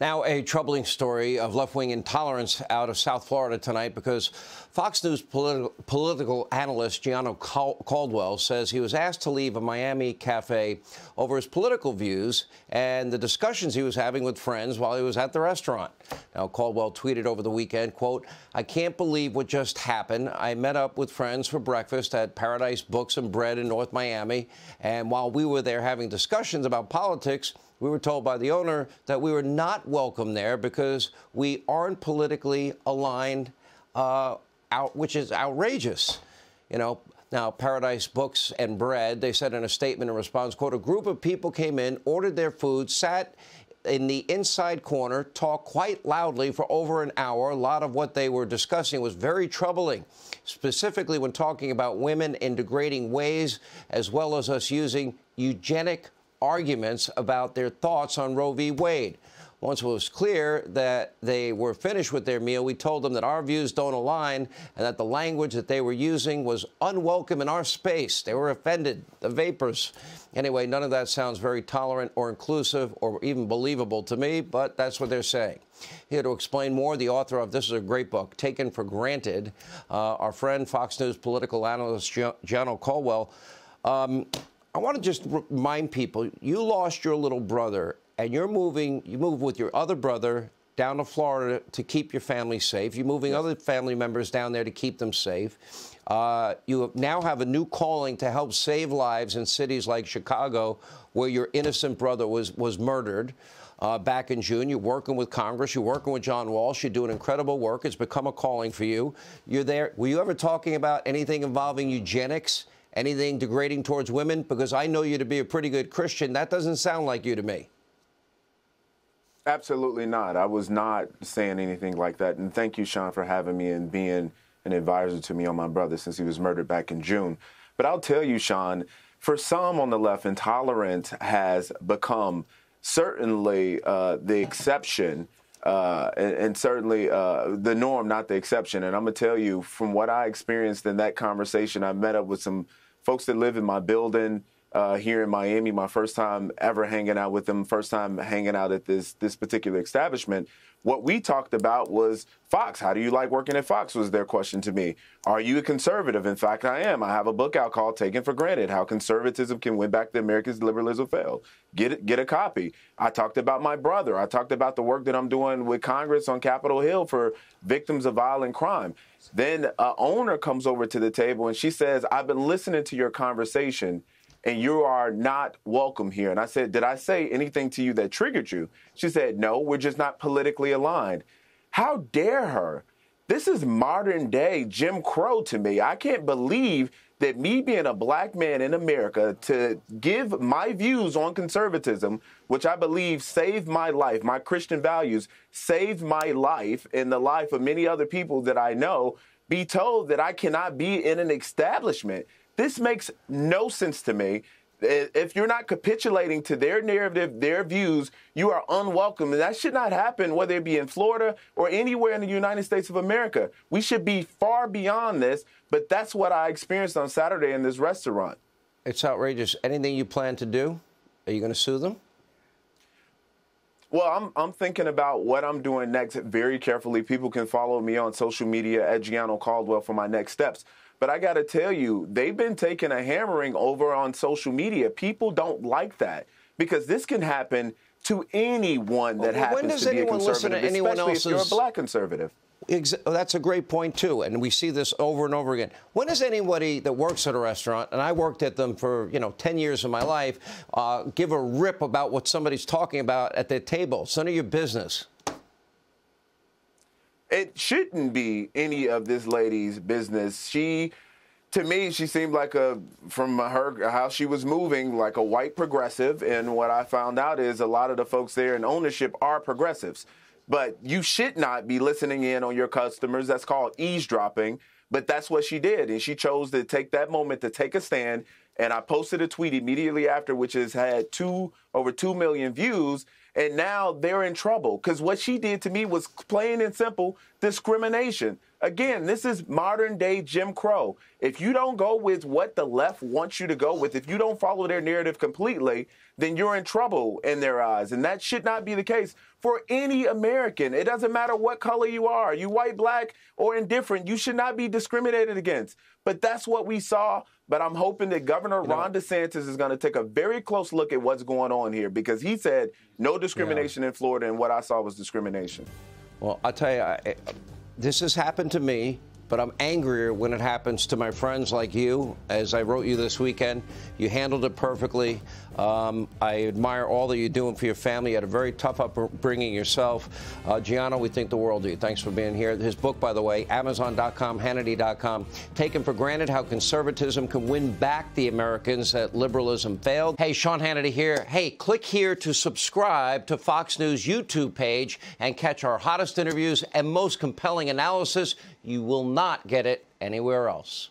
Now, a troubling story of left-wing intolerance out of South Florida tonight because Fox News political analyst Gianno Caldwell says he was asked to leave a Miami cafe over his political views and the discussions he was having with friends while he was at the restaurant. Now, Caldwell tweeted over the weekend, quote, "I can't believe what just happened. I met up with friends for breakfast at Paradis Books and Bread in North Miami, and while we were there having discussions about politics, we were told by the owner that we were not welcome there because we aren't politically aligned, which is outrageous." You know, now Paradis Books and Bread, they said in a statement in response, quote, "A group of people came in, ordered their food, sat in the inside corner, talked quite loudly for over an hour. A lot of what they were discussing was very troubling, specifically when talking about women in degrading ways, as well as us using eugenic arguments about their thoughts on Roe v. Wade. Once it was clear that they were finished with their meal, we told them that our views don't align and that the language that they were using was unwelcome in our space. They were offended, the vapors." Anyway, none of that sounds very tolerant or inclusive or even believable to me, but that's what they're saying. Here to explain more, the author of this is a great book, Taken for Granted, our friend, Fox News political analyst Gianno Caldwell. I want to just remind people, you lost your little brother, and you're moving, you move with your other brother down to Florida to keep your family safe. You're moving other family members down there to keep them safe. You now have a new calling to help save lives in cities like Chicago, where your innocent brother was murdered back in June. You're working with Congress. You're working with John Walsh. You're doing incredible work. It's become a calling for you. You're there. Were you ever talking about anything involving eugenics? Anything degrading towards women? Because I know you to be a pretty good Christian. That doesn't sound like you to me. Absolutely not. I was not saying anything like that. And thank you, Sean, for having me and being an advisor to me on my brother since he was murdered back in June. But I'll tell you, Sean, for some on the left, intolerance has become certainly the exception and certainly the norm, not the exception. And I'm going to tell you, from what I experienced in that conversation, I met up with some folks that live in my building here in Miami, my first time ever hanging out with them, first time hanging out at this particular establishment. What we talked about was Fox. How do you like working at Fox was their question to me. Are you a conservative? In fact, I am. I have a book out called Taken for Granted, How Conservatism Can Win Back the Americans Liberalism Failed. Get a copy. I talked about my brother. I talked about the work that I'm doing with Congress on Capitol Hill for victims of violent crime. Then an owner comes over to the table and she says, "I've been listening to your conversation, and you are not welcome here." And I said, "Did I say anything to you that triggered you?" She said, "No, we're just not politically aligned." How dare her? This is modern day Jim Crow to me. I can't believe that me being a black man in America to give my views on conservatism, which I believe saved my life, my Christian values saved my life and the life of many other people that I know, be told that I cannot be in an establishment. This makes no sense to me. If you're not capitulating to their narrative, their views, you are unwelcome. And that should not happen, whether it be in Florida or anywhere in the United States of America. We should be far beyond this, but that's what I experienced on Saturday in this restaurant. It's outrageous. Anything you plan to do? Are you going to sue them? Well, I'm thinking about what I'm doing next very carefully. People can follow me on social media at Gianno Caldwell for my next steps. But I got to tell you, they've been taking a hammering over on social media. People don't like that because this can happen to anyone that happens to be a conservative, especially if you're a black conservative. That's a great point, too. And we see this over and over again. When does anybody that works at a restaurant, and I worked at them for, 10 years of my life, give a rip about what somebody's talking about at their table? It's none of your business. It shouldn't be any of this lady's business. She, to me, she seemed like a, from her, how she was moving, like a white progressive. And what I found out is a lot of the folks there in ownership are progressives. But you should not be listening in on your customers. That's called eavesdropping. But that's what she did. And she chose to take that moment to take a stand. And I posted a tweet immediately after, which has had over 2 million views. And now they're in trouble because what she did to me was plain and simple discrimination. Again, this is modern-day Jim Crow. If you don't go with what the left wants you to go with, if you don't follow their narrative completely, then you're in trouble in their eyes. And that should not be the case for any American. It doesn't matter what color you are. You white, black, or indifferent. You should not be discriminated against. But that's what we saw. But I'm hoping that Governor Ron DeSantis is going to take a very close look at what's going on here, because he said no discrimination in Florida, and what I saw was discrimination. Well, I'll tell you, this has happened to me, but I'm angrier when it happens to my friends like you. As I wrote you this weekend, you handled it perfectly. I admire all that you're doing for your family. You had a very tough upbringing yourself. Gianno, we think the world of you. Thanks for being here. His book, by the way, Amazon.com, Hannity.com, Taken for Granted, How Conservatism Can Win Back the Americans That Liberalism Failed. Hey, Sean Hannity here. Hey, click here to subscribe to Fox News YouTube page and catch our hottest interviews and most compelling analysis. You will not get it anywhere else.